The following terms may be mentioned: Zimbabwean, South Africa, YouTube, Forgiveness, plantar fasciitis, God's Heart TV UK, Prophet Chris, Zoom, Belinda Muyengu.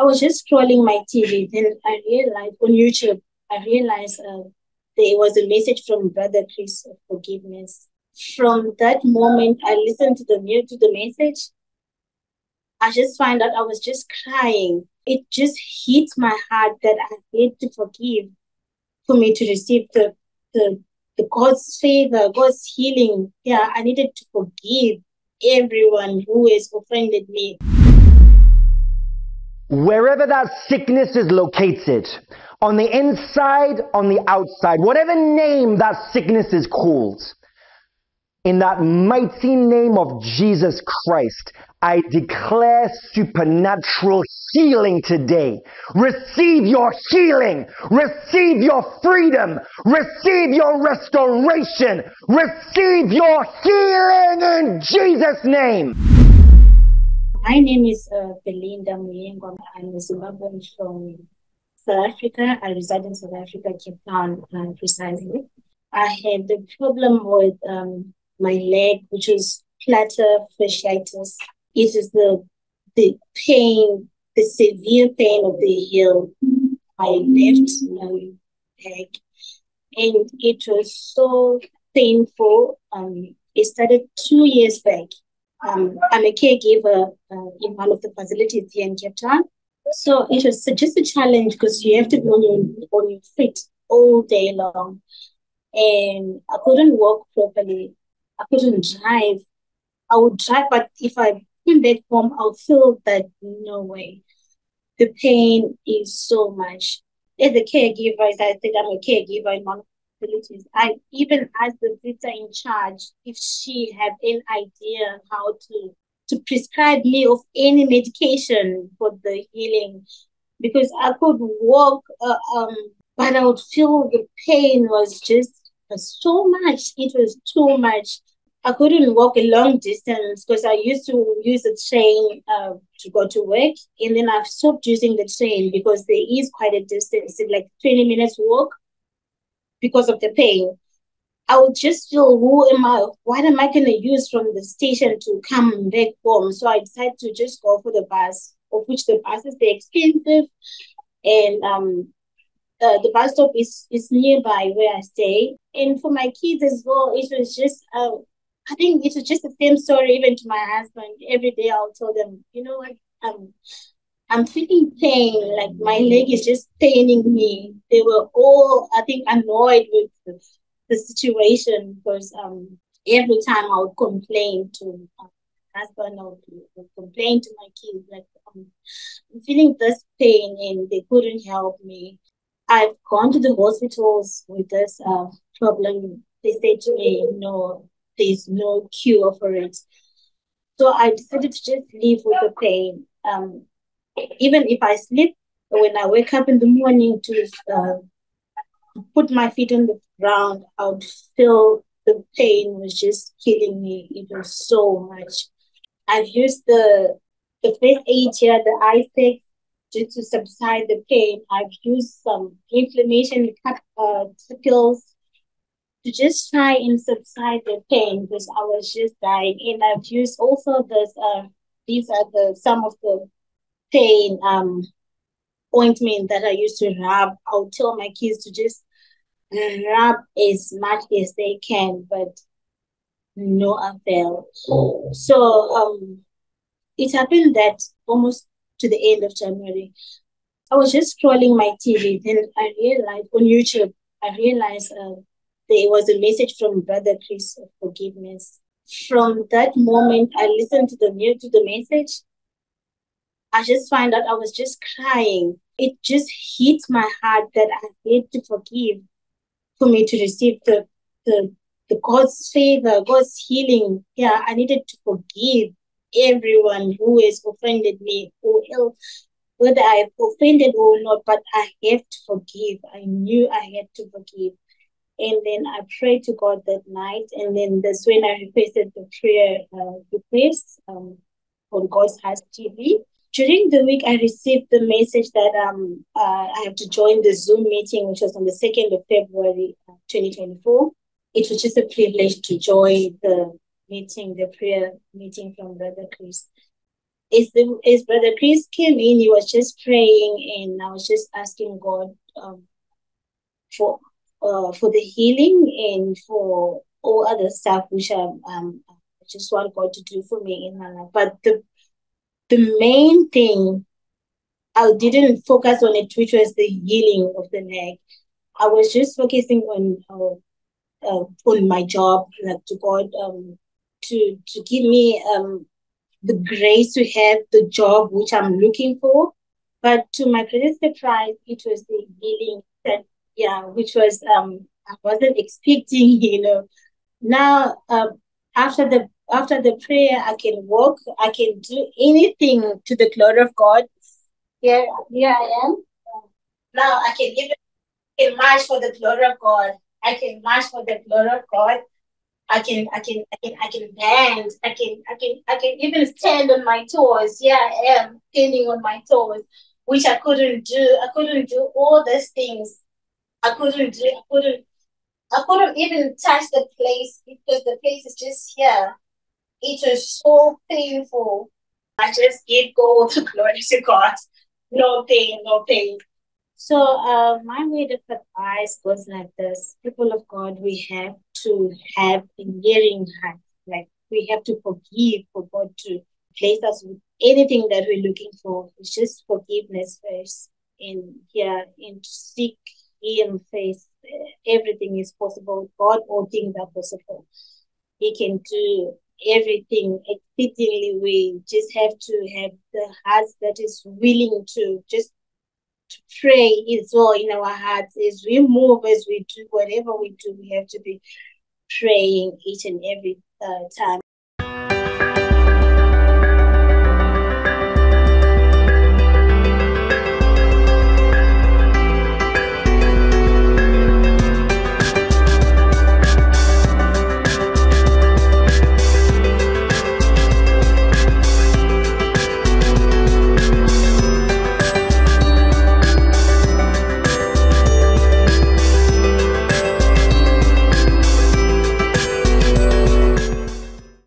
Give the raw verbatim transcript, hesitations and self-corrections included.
I was just scrolling my T V, then I realized on YouTube, I realized uh, there was a message from Brother Chris of forgiveness. From that moment, I listened to the to the message. I just found out I was just crying. It just hit my heart that I need to forgive for me to receive the the, the God's favor, God's healing. Yeah, I needed to forgive everyone who has offended me. Wherever that sickness is located, on the inside, on the outside, whatever name that sickness is called, in that mighty name of Jesus Christ, I declare supernatural healing today. Receive your healing. Receive your freedom. Receive your restoration. Receive your healing in Jesus' name. My name is uh, Belinda Muyengu. I'm a Zimbabwean from South Africa. I reside in South Africa, Cape Town, uh, precisely. I had the problem with um, my leg, which is plantar fasciitis. It is the the pain, the severe pain of the heel, my left um, leg, and it was so painful. Um, it started two years back. Um, I'm a caregiver uh, in one of the facilities here in Cape Town. So it was just a challenge because you have to be on your, on your feet all day long. And I couldn't walk properly. I couldn't drive. I would drive, but if I came back home, I would feel that no way. The pain is so much. As a caregiver, as I said, I'm a caregiver in one of the facilities. I even asked the sister in charge if she had an idea how to, to prescribe me of any medication for the healing, because I could walk, uh, um, but I would feel the pain was just was so much. It was too much. I couldn't walk a long distance because I used to use a train uh, to go to work. And then I've stopped using the train because there is quite a distance, like twenty minutes walk, because of the pain. I would just feel, who am I? What am I going to use from the station to come back home? So I decided to just go for the bus, of which the buses, they're expensive. And um, Uh, the bus stop is, is nearby where I stay. And for my kids as well, it was just, um, I think it was just the same story even to my husband. Every day I'll tell them, you know what, um, I'm feeling pain, like my leg is just paining me. They were all, I think, annoyed with the, the situation because um, every time I would complain to my husband, I would complain to my kids, like, um, I'm feeling this pain and they couldn't help me. I've gone to the hospitals with this uh, problem. They said to me, no, there's no cure for it. So I decided to just live with the pain. Um, even if I sleep, when I wake up in the morning to uh, put my feet on the ground, I would feel the pain was just killing me. It was so much. I've used the, the first aid here, the ice pack, just to subside the pain. I've used some inflammation uh, pills to just try and subside the pain because I was just dying. And I've used also this, uh, these are the some of the pain um, ointment that I used to rub. I'll tell my kids to just rub as much as they can, but no avail. So um, it happened that almost to the end of January, I was just scrolling my T V, then I realized on YouTube, I realized uh, there was a message from Brother Chris of forgiveness. From that moment, I listened to the to the message. I just found out I was just crying. It just hit my heart that I need to forgive for me to receive the, the, the God's favor, God's healing. Yeah, I needed to forgive everyone who has offended me, or else, whether I've offended or not, but I have to forgive. I knew I had to forgive. And then I prayed to God that night, and then that's when I requested the prayer uh, request um, on God's Heart T V. During the week, I received the message that um uh, I have to join the Zoom meeting, which was on the second of February, uh, twenty twenty-four. It was just a privilege to join the meeting, the prayer meeting from Brother Chris. As, the, as Brother Chris came in, he was just praying, and I was just asking God um, for uh, for the healing and for all other stuff which I, um, I just want God to do for me in my life. But the, the main thing, I didn't focus on it, which was the healing of the neck. I was just focusing on uh, uh, on my job, like to God, um, to, to give me... Um, the grace to have the job which I'm looking for. But to my greatest surprise, it was the healing that, yeah, which was, um, I wasn't expecting, you know. Now, uh, after the after the prayer, I can walk, I can do anything to the glory of God. Here, here I am. Now I can even I can march for the glory of God. I can march for the glory of God. I can, I can, I can, I can bend. I can, I can, I can even stand on my toes. Yeah, I am standing on my toes, which I couldn't do. I couldn't do all those things. I couldn't do. I couldn't. I couldn't even touch the place because the place is just here. It was so painful. I just gave go to glory to God. No pain, no pain. So, uh, my word of advice goes like this: people of God, we have to have a hearing heart. Like, we have to forgive for God to place us with anything that we're looking for. It's just forgiveness first, and yeah, and to seek Him first. Everything is possible with God. All things are possible. He can do everything exceedingly. We just have to have the heart that is willing to just. To pray is all in our hearts. As we move, as we do, whatever we do, we have to be praying each and every uh, time.